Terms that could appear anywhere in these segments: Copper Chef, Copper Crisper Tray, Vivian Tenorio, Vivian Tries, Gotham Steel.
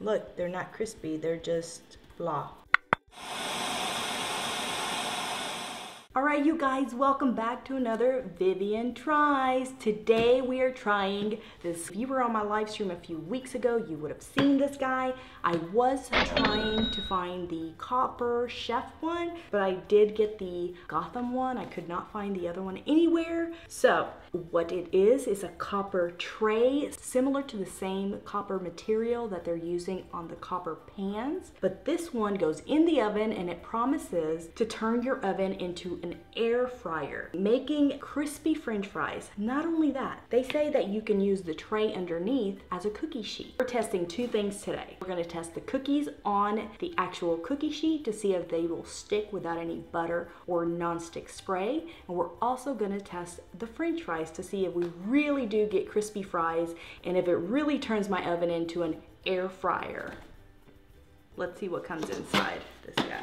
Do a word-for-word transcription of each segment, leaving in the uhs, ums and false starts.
Look, they're not crispy, they're just blah. All right, you guys, welcome back to another Vivian Tries. Today we are trying this. If you were on my live stream a few weeks ago, you would have seen this guy. I was trying to find the Copper Chef one, but I did get the Gotham one. I could not find the other one anywhere. So what it is, is a copper tray, similar to the same copper material that they're using on the copper pans. But this one goes in the oven and it promises to turn your oven into an air fryer, making crispy French fries. Not only that, they say that you can use the tray underneath as a cookie sheet. We're testing two things today. We're gonna test the cookies on the actual cookie sheet to see if they will stick without any butter or nonstick spray. And we're also gonna test the French fries to see if we really do get crispy fries and if it really turns my oven into an air fryer. Let's see what comes inside this guy.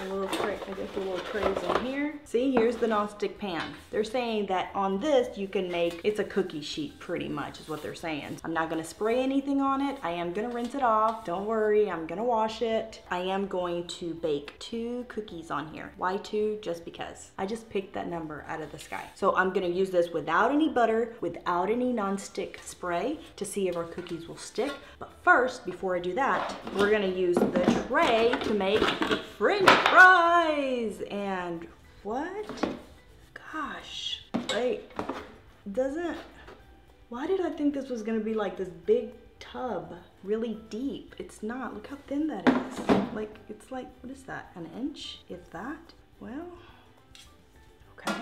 A little tray, I guess the little trays in here. See, here's the nonstick pan. They're saying that on this you can make, it's a cookie sheet pretty much is what they're saying. I'm not gonna spray anything on it. I am gonna rinse it off. Don't worry, I'm gonna wash it. I am going to bake two cookies on here. Why two? Just because. I just picked that number out of the sky. So I'm gonna use this without any butter, without any nonstick spray to see if our cookies will stick. But first, before I do that, we're gonna use the tray to make French fries. And what? Gosh, like, doesn't, why did I think this was gonna be like this big tub, really deep? It's not, look how thin that is. Like, it's like, what is that, an inch? If that, well, okay.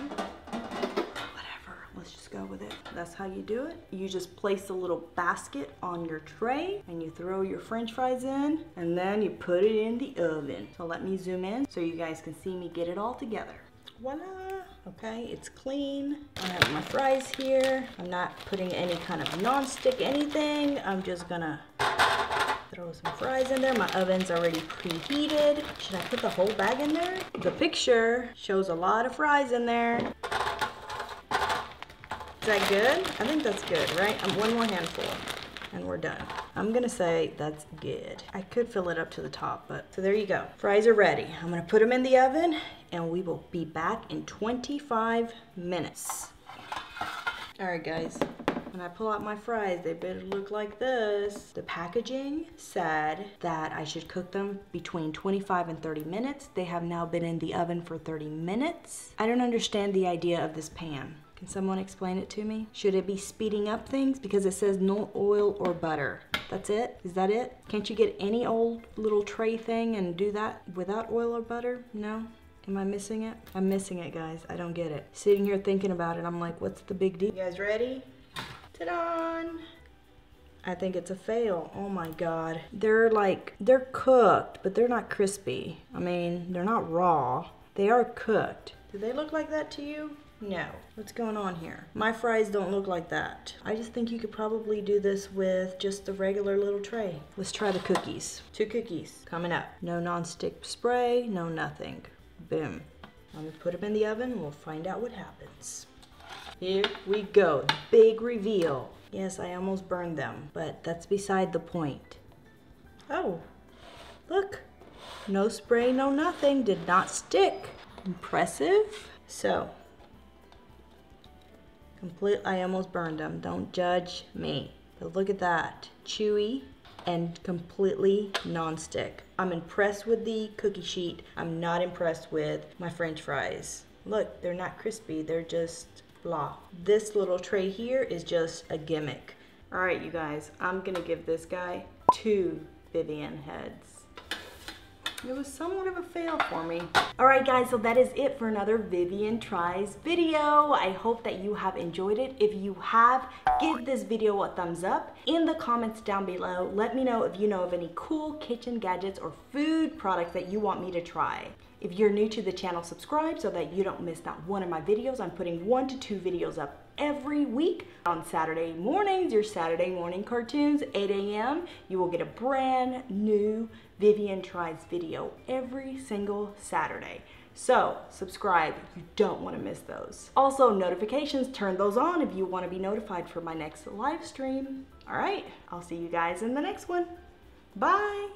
Let's just go with it. That's how you do it. You just place a little basket on your tray and you throw your French fries in and then you put it in the oven. So let me zoom in so you guys can see me get it all together. Voila. Okay, it's clean. I have my fries here. I'm not putting any kind of nonstick anything. I'm just gonna throw some fries in there. My oven's already preheated. Should I put the whole bag in there? The picture shows a lot of fries in there. Is that good? I think that's good, right? Um, one more handful and we're done. I'm gonna say that's good. I could fill it up to the top, but so there you go. Fries are ready. I'm gonna put them in the oven and we will be back in twenty-five minutes. All right, guys. When I pull out my fries, they better look like this. The packaging said that I should cook them between twenty-five and thirty minutes. They have now been in the oven for thirty minutes. I don't understand the idea of this pan. Can someone explain it to me? Should it be speeding up things? Because it says no oil or butter. That's it? Is that it? Can't you get any old little tray thing and do that without oil or butter? No? Am I missing it? I'm missing it, guys. I don't get it. Sitting here thinking about it, I'm like, what's the big deal? You guys ready? Ta-da! I think it's a fail. Oh my God. They're like, they're cooked, but they're not crispy. I mean, they're not raw. They are cooked. Do they look like that to you? No. What's going on here? My fries don't look like that. I just think you could probably do this with just the regular little tray. Let's try the cookies. Two cookies coming up. No nonstick spray, no nothing. Boom. Let me put them in the oven and we'll find out what happens. Here we go. Big reveal. Yes, I almost burned them, but that's beside the point. Oh, look. No spray, no nothing. Did not stick. Impressive. So. Complete, I almost burned them. Don't judge me. But look at that. Chewy and completely nonstick. I'm impressed with the cookie sheet. I'm not impressed with my French fries. Look, they're not crispy. They're just blah. This little tray here is just a gimmick. All right, you guys. I'm going to give this guy two Vivian heads. It was somewhat of a fail for me. All right, guys, so that is it for another Vivian Tries video. I hope that you have enjoyed it. If you have, give this video a thumbs up. In the comments down below, let me know if you know of any cool kitchen gadgets or food products that you want me to try. If you're new to the channel, subscribe so that you don't miss not one of my videos. I'm putting one to two videos up every week. On Saturday mornings, your Saturday morning cartoons, eight A M, you will get a brand new Vivian Tries video every single Saturday. So subscribe, you don't want to miss those. Also notifications, turn those on if you want to be notified for my next live stream. All right, I'll see you guys in the next one. Bye.